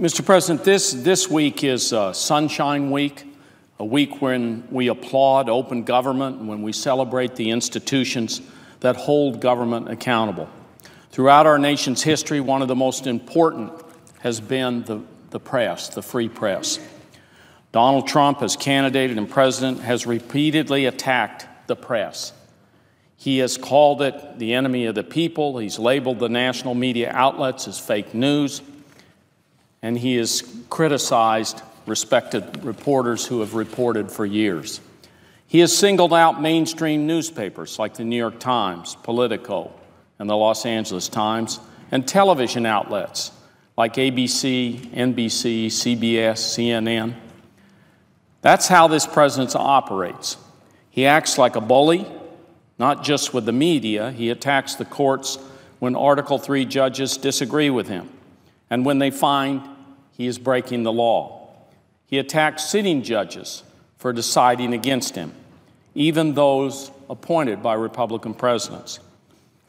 Mr. President, this week is Sunshine Week, a week when we applaud open government and when we celebrate the institutions that hold government accountable. Throughout our nation's history, one of the most important has been the press, the free press. Donald Trump, as candidate and president, has repeatedly attacked the press. He has called it the enemy of the people. He's labeled the national media outlets as fake news, and he has criticized respected reporters who have reported for years. He has singled out mainstream newspapers like the New York Times, Politico, and the Los Angeles Times, and television outlets like ABC, NBC, CBS, CNN. That's how this president operates. He acts like a bully, not just with the media. He attacks the courts when Article III judges disagree with him and when they find he is breaking the law. He attacks sitting judges for deciding against him, even those appointed by Republican presidents.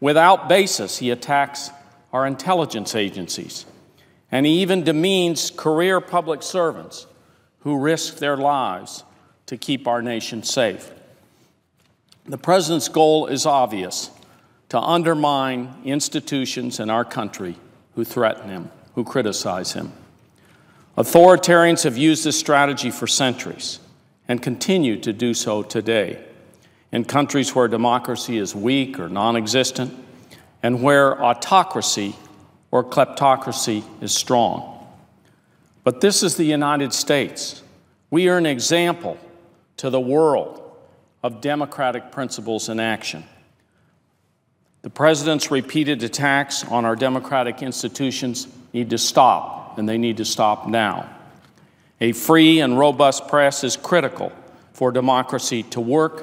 Without basis, he attacks our intelligence agencies, and he even demeans career public servants who risk their lives to keep our nation safe. The president's goal is obvious: to undermine institutions in our country who threaten him, who criticize him. Authoritarians have used this strategy for centuries and continue to do so today in countries where democracy is weak or non-existent and where autocracy or kleptocracy is strong. But this is the United States. We are an example to the world of democratic principles in action. The president's repeated attacks on our democratic institutions need to stop, and they need to stop now. A free and robust press is critical for democracy to work,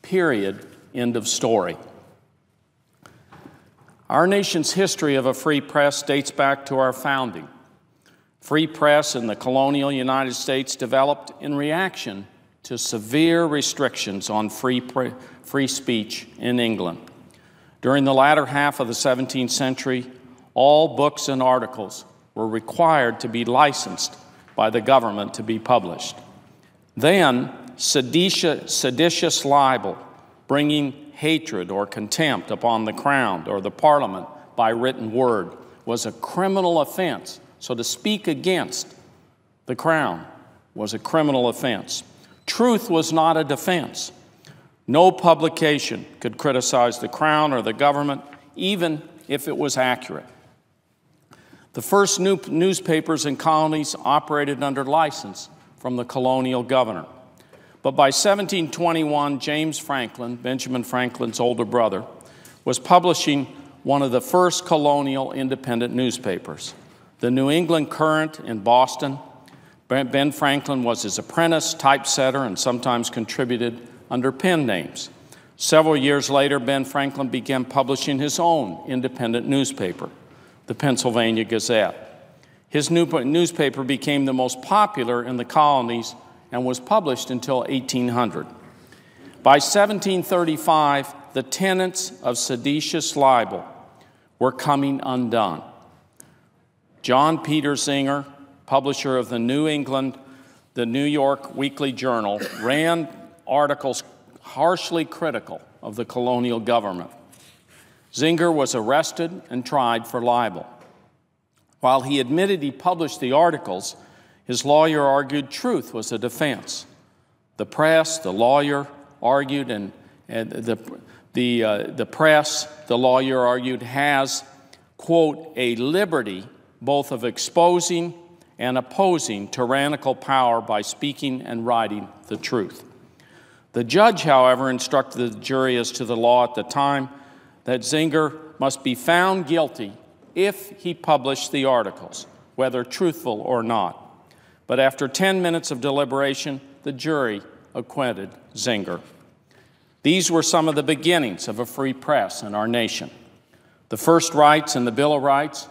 period, end of story. Our nation's history of a free press dates back to our founding. Free press in the colonial United States developed in reaction to severe restrictions on free speech in England. During the latter half of the 17th century, all books and articles were required to be licensed by the government to be published. Then, seditious libel, bringing hatred or contempt upon the crown or the parliament by written word, was a criminal offense. So to speak against the crown was a criminal offense. Truth was not a defense. No publication could criticize the crown or the government, even if it was accurate. The first newspapers and colonies operated under license from the colonial governor. But by 1721, James Franklin, Benjamin Franklin's older brother, was publishing one of the first colonial independent newspapers, the New England Current in Boston. Ben Franklin was his apprentice, typesetter, and sometimes contributed under pen names. Several years later, Ben Franklin began publishing his own independent newspaper, the Pennsylvania Gazette. His newspaper became the most popular in the colonies and was published until 1800. By 1735, the tenets of seditious libel were coming undone. John Peter Zenger, publisher of the New York Weekly Journal, ran articles harshly critical of the colonial government. Zenger was arrested and tried for libel. While he admitted he published the articles, his lawyer argued truth was a defense. The press, the lawyer argued, has, quote, a liberty both of exposing and opposing tyrannical power by speaking and writing the truth. The judge, however, instructed the jury as to the law at the time that Zenger must be found guilty if he published the articles, whether truthful or not. But after 10 minutes of deliberation, the jury acquitted Zenger. These were some of the beginnings of a free press in our nation. The first rights in the Bill of Rights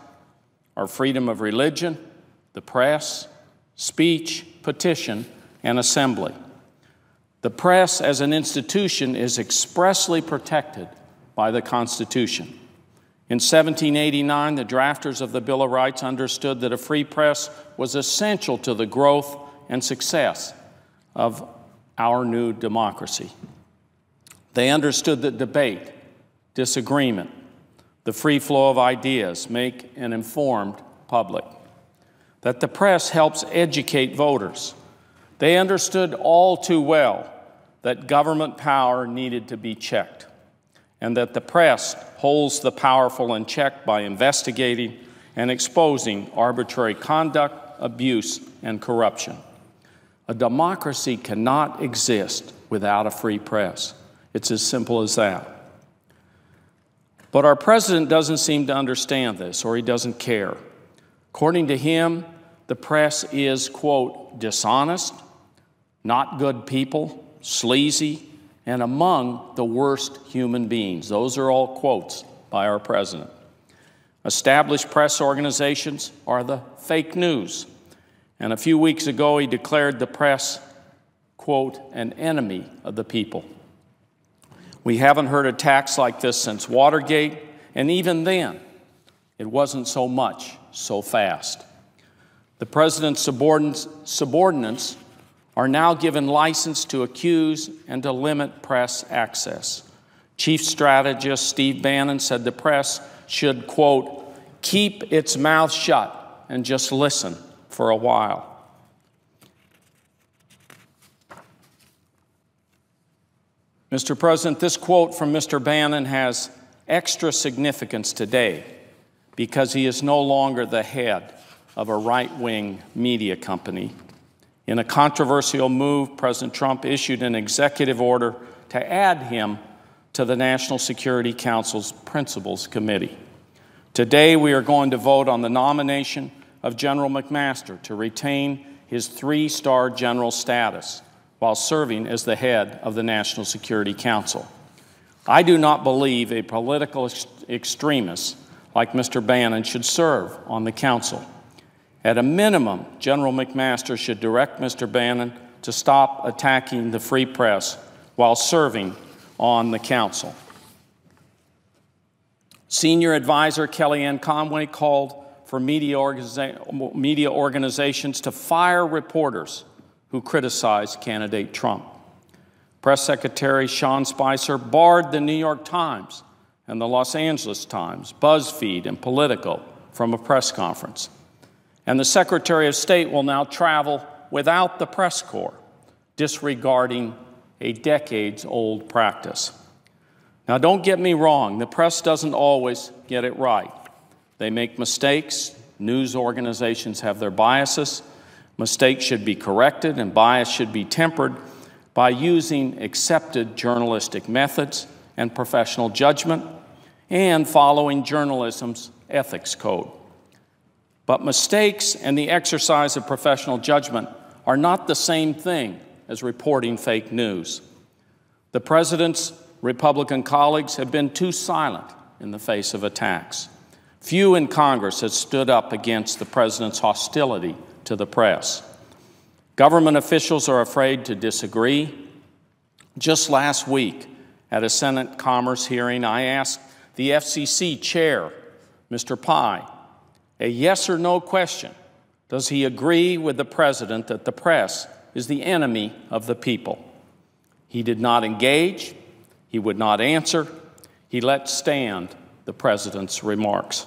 are freedom of religion, the press, speech, petition, and assembly. The press as an institution is expressly protected by the Constitution. In 1789, the drafters of the Bill of Rights understood that a free press was essential to the growth and success of our new democracy. They understood that debate, disagreement, the free flow of ideas make an informed public, that the press helps educate voters. They understood all too well that government power needed to be checked, and that the press holds the powerful in check by investigating and exposing arbitrary conduct, abuse, and corruption. A democracy cannot exist without a free press. It's as simple as that. But our president doesn't seem to understand this, or he doesn't care. According to him, the press is, quote, dishonest, not good people, sleazy, and among the worst human beings. Those are all quotes by our president. Established press organizations are the fake news. And a few weeks ago, he declared the press, quote, an enemy of the people. We haven't heard attacks like this since Watergate, and even then, it wasn't so much, so fast. The president's subordinates are now given license to accuse and to limit press access. Chief Strategist Steve Bannon said the press should, quote, keep its mouth shut and just listen for a while. Mr. President, this quote from Mr. Bannon has extra significance today because he is no longer the head of a right-wing media company. In a controversial move, President Trump issued an executive order to add him to the National Security Council's Principals Committee. Today, we are going to vote on the nomination of General McMaster to retain his three-star general status while serving as the head of the National Security Council. I do not believe a political extremist like Mr. Bannon should serve on the council. At a minimum, General McMaster should direct Mr. Bannon to stop attacking the free press while serving on the council. Senior advisor Kellyanne Conway called for media organizations to fire reporters who criticized candidate Trump. Press Secretary Sean Spicer barred the New York Times and the Los Angeles Times, BuzzFeed, and Politico from a press conference. And the Secretary of State will now travel without the press corps, disregarding a decades-old practice. Now, don't get me wrong. The press doesn't always get it right. They make mistakes. News organizations have their biases. Mistakes should be corrected, and bias should be tempered by using accepted journalistic methods and professional judgment and following journalism's ethics code. But mistakes and the exercise of professional judgment are not the same thing as reporting fake news. The president's Republican colleagues have been too silent in the face of attacks. Few in Congress have stood up against the president's hostility to the press. Government officials are afraid to disagree. Just last week, at a Senate Commerce hearing, I asked the FCC chair, Mr. Pai, a yes or no question. Does he agree with the president that the press is the enemy of the people? He did not engage. He would not answer. He let stand the president's remarks.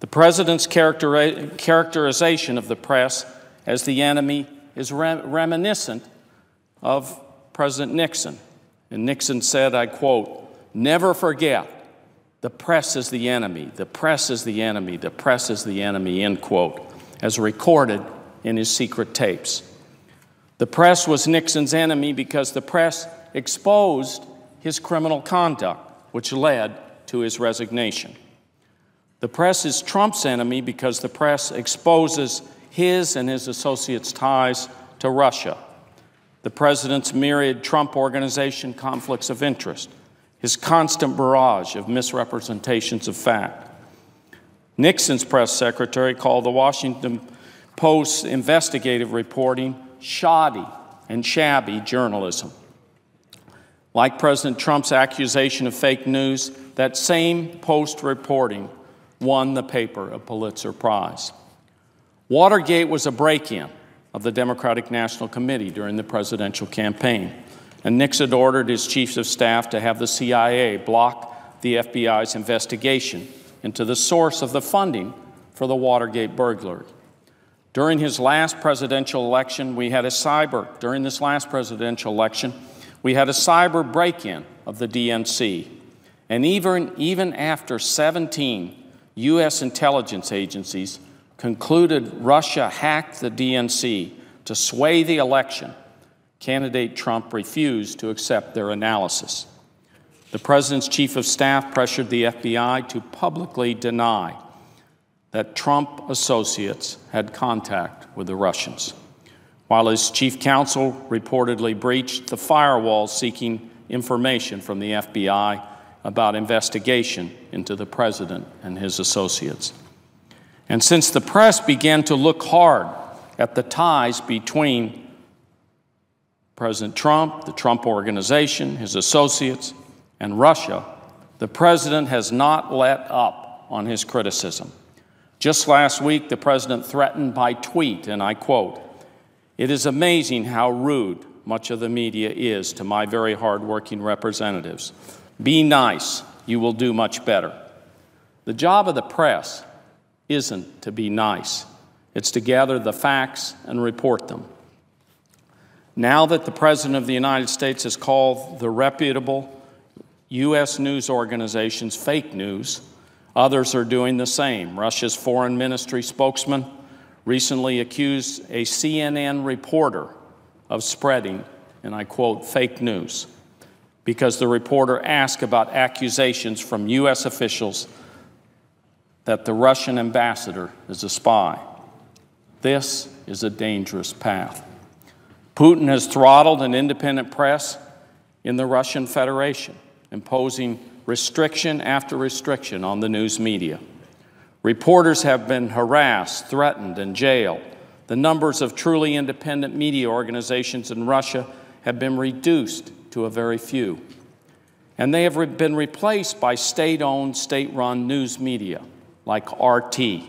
The president's characterization of the press as the enemy is reminiscent of President Nixon. And Nixon said, I quote, never forget, the press is the enemy, the press is the enemy, the press is the enemy, end quote, as recorded in his secret tapes. The press was Nixon's enemy because the press exposed his criminal conduct, which led to his resignation. The press is Trump's enemy because the press exposes his and his associates' ties to Russia, the president's myriad Trump Organization conflicts of interest, his constant barrage of misrepresentations of fact. Nixon's press secretary called the Washington Post's investigative reporting shoddy and shabby journalism. Like President Trump's accusation of fake news, that same post-reporting won the paper a Pulitzer Prize. Watergate was a break-in of the Democratic National Committee during the presidential campaign, and Nixon ordered his chiefs of staff to have the CIA block the FBI's investigation into the source of the funding for the Watergate burglary. During this last presidential election, we had a cyber break-in of the DNC. And even after 17 U.S. intelligence agencies concluded Russia hacked the DNC to sway the election, candidate Trump refused to accept their analysis. The president's chief of staff pressured the FBI to publicly deny that Trump associates had contact with the Russians, while his chief counsel reportedly breached the firewall seeking information from the FBI about investigation into the president and his associates. And since the press began to look hard at the ties between President Trump, the Trump Organization, his associates, and Russia, the president has not let up on his criticism. Just last week, the president threatened by tweet, and I quote, "It is amazing how rude much of the media is to my very hard-working representatives. Be nice. You will do much better." The job of the press isn't to be nice. It's to gather the facts and report them. Now that the President of the United States has called the reputable U.S. news organizations fake news, others are doing the same. Russia's foreign ministry spokesman recently accused a CNN reporter of spreading, and I quote, fake news, because the reporter asked about accusations from U.S. officials that the Russian ambassador is a spy. This is a dangerous path. Putin has throttled an independent press in the Russian Federation, imposing restriction after restriction on the news media. Reporters have been harassed, threatened, and jailed. The numbers of truly independent media organizations in Russia have been reduced to a very few. And they have been replaced by state-owned, state-run news media like RT,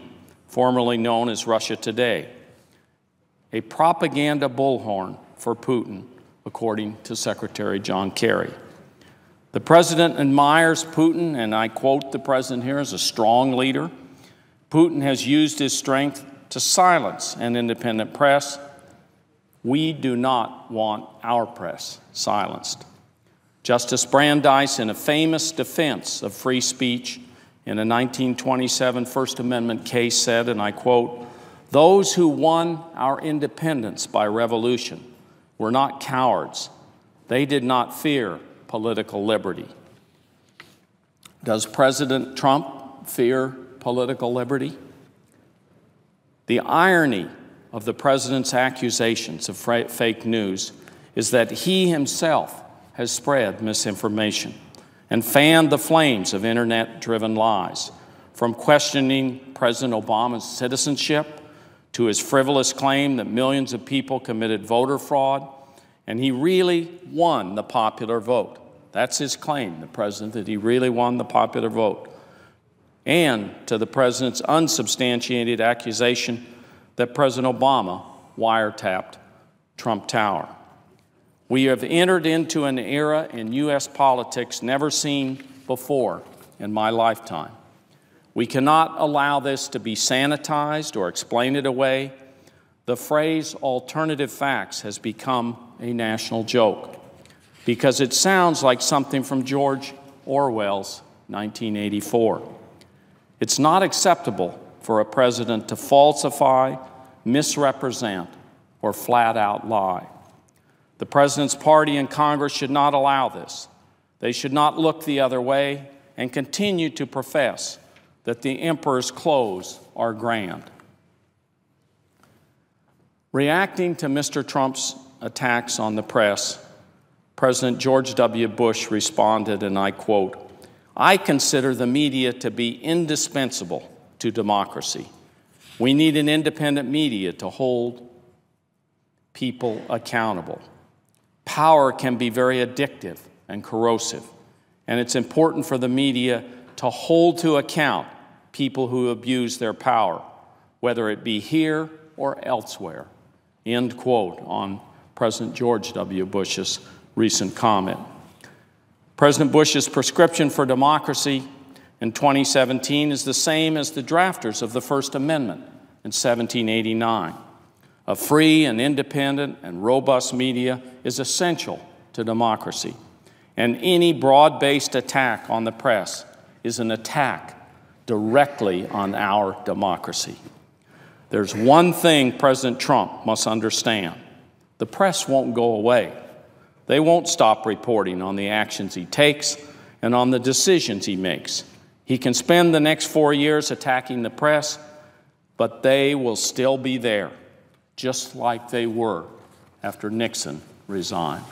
formerly known as Russia Today, a propaganda bullhorn for Putin, according to Secretary John Kerry. The president admires Putin, and I quote the president here, as a strong leader. Putin has used his strength to silence an independent press. We do not want our press silenced. Justice Brandeis, in a famous defense of free speech in a 1927 First Amendment case, said, and I quote, "Those who won our independence by revolution were not cowards. They did not fear political liberty." Does President Trump fear political liberty? The irony of the president's accusations of fake news is that he himself has spread misinformation and fanned the flames of internet-driven lies, from questioning President Obama's citizenship to his frivolous claim that millions of people committed voter fraud, and he really won the popular vote. That's his claim, the president, that he really won the popular vote. And to the president's unsubstantiated accusation that President Obama wiretapped Trump Tower. We have entered into an era in U.S. politics never seen before in my lifetime. We cannot allow this to be sanitized or explain it away. The phrase alternative facts has become a national joke because it sounds like something from George Orwell's 1984. It's not acceptable for a president to falsify, misrepresent, or flat-out lie. The president's party and Congress should not allow this. They should not look the other way and continue to profess that the emperor's clothes are grand. Reacting to Mr. Trump's attacks on the press, President George W. Bush responded, and I quote, "I consider the media to be indispensable to democracy. We need an independent media to hold people accountable. Power can be very addictive, and corrosive. And it's important for the media to hold to account people who abuse their power, whether it be here or elsewhere. End quote on President George W. Bush's recent comment. President Bush's prescription for democracy in 2017 is the same as the drafters of the First Amendment in 1789. A free and independent and robust media is essential to democracy. And any broad-based attack on the press is an attack directly on our democracy. There's one thing President Trump must understand. The press won't go away. They won't stop reporting on the actions he takes and on the decisions he makes. He can spend the next 4 years attacking the press, but they will still be there, just like they were after Nixon resigned.